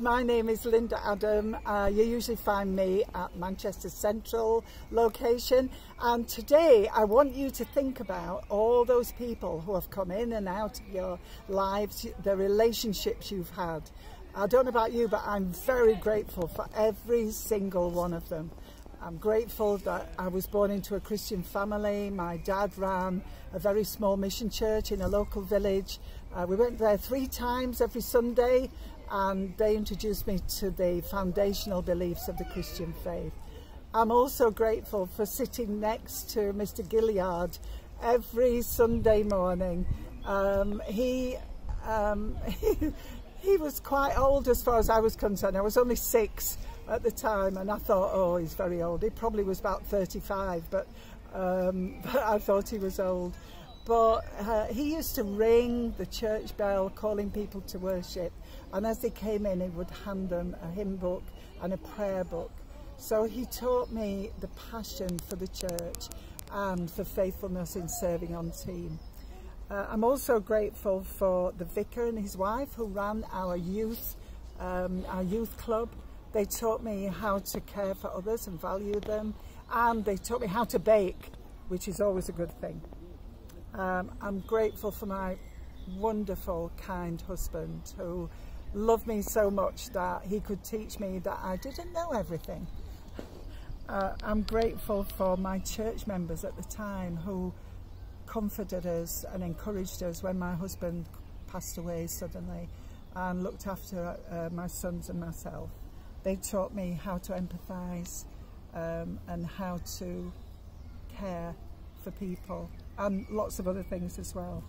My name is Linda Adam. You usually find me at Manchester Central location, and today I want you to think about all those people who have come in and out of your lives, the relationships you've had. I don't know about you, but I'm very grateful for every single one of them. I'm grateful that I was born into a Christian family. My dad ran a very small mission church in a local village. We went there 3 times every Sunday, and they introduced me to the foundational beliefs of the Christian faith. I'm also grateful for sitting next to Mr. Gilliard every Sunday morning. He was quite old as far as I was concerned. I was only 6 at the time, and I thought, oh, he's very old. He probably was about 35, but I thought he was old. But he used to ring the church bell, calling people to worship, and as they came in, he would hand them a hymn book and a prayer book. So he taught me the passion for the church and for faithfulness in serving on team. I'm also grateful for the vicar and his wife who ran our youth club. They taught me how to care for others and value them, and they taught me how to bake, which is always a good thing. I'm grateful for my wonderful, kind husband who loved me so much that he could teach me that I didn't know everything. I'm grateful for my church members at the time who comforted us and encouraged us when my husband passed away suddenly, and looked after my sons and myself. They taught me how to empathise and how to care for people, and lots of other things as well.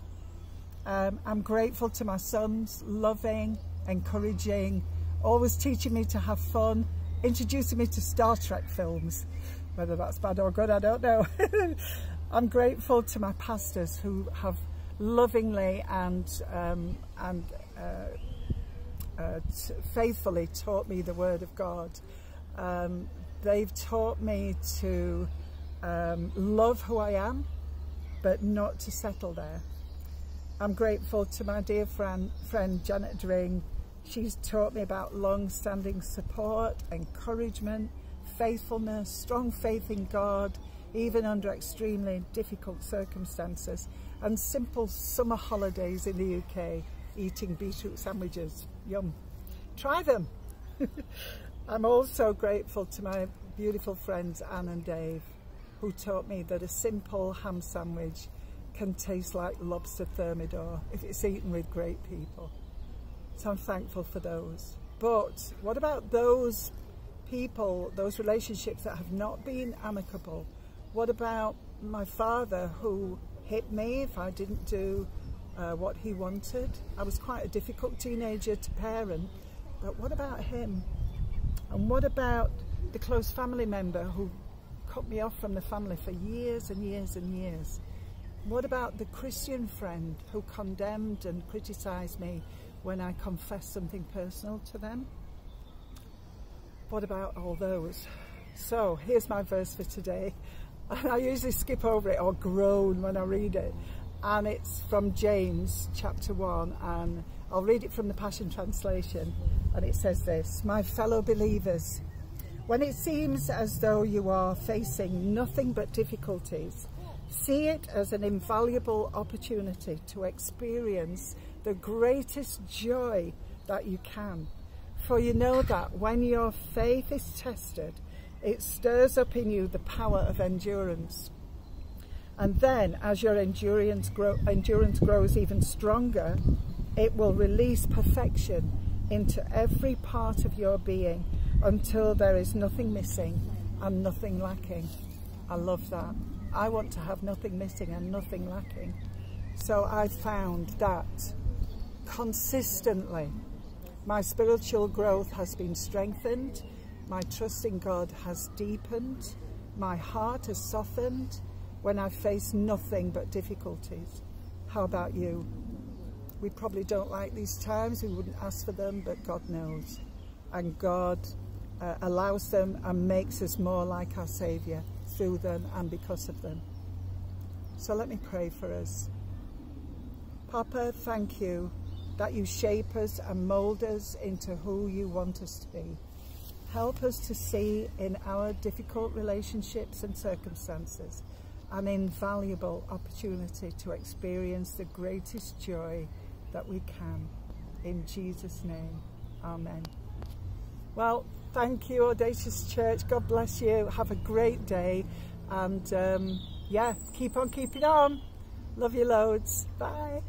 I'm grateful to my sons, loving, encouraging, always teaching me to have fun, introducing me to Star Trek films. Whether that's bad or good, I don't know. I'm grateful to my pastors who have lovingly and faithfully taught me the Word of God. They've taught me to love who I am, but not to settle there. I'm grateful to my dear friend Janet Dring. She's taught me about long-standing support, encouragement, faithfulness, strong faith in God, even under extremely difficult circumstances, and simple summer holidays in the UK, eating beetroot sandwiches. Yum. Try them. I'm also grateful to my beautiful friends Anne and Dave, who taught me that a simple ham sandwich can taste like lobster thermidor if it's eaten with great people. So I'm thankful for those. But what about those people, those relationships that have not been amicable? What about my father who hit me if I didn't do what he wanted? I was quite a difficult teenager to parent, but what about him? And what about the close family member who cut me off from the family for years and years and years? What about the Christian friend who condemned and criticised me when I confessed something personal to them? What about all those? So here's my verse for today. And I usually skip over it or groan when I read it. And it's from James chapter 1, and I'll read it from the Passion Translation. And it says this: my fellow believers, when it seems as though you are facing nothing but difficulties, see it as an invaluable opportunity to experience the greatest joy that you can. For you know that when your faith is tested, it stirs up in you the power of endurance. And then, as your endurance grows even stronger, it will release perfection into every part of your being until there is nothing missing and nothing lacking. I love that. I want to have nothing missing and nothing lacking. So I found that consistently my spiritual growth has been strengthened, my trust in God has deepened, my heart has softened when I face nothing but difficulties. How about you? We probably don't like these times, we wouldn't ask for them, but God knows. And God allows them and makes us more like our Saviour through them and because of them. So let me pray for us. Papa, thank you that you shape us and mould us into who you want us to be. Help us to see in our difficult relationships and circumstances an invaluable opportunity to experience the greatest joy that we can. In Jesus' name, amen. Well, thank you, Audacious Church. God bless you. Have a great day. And yeah, keep on keeping on. Love you loads. Bye.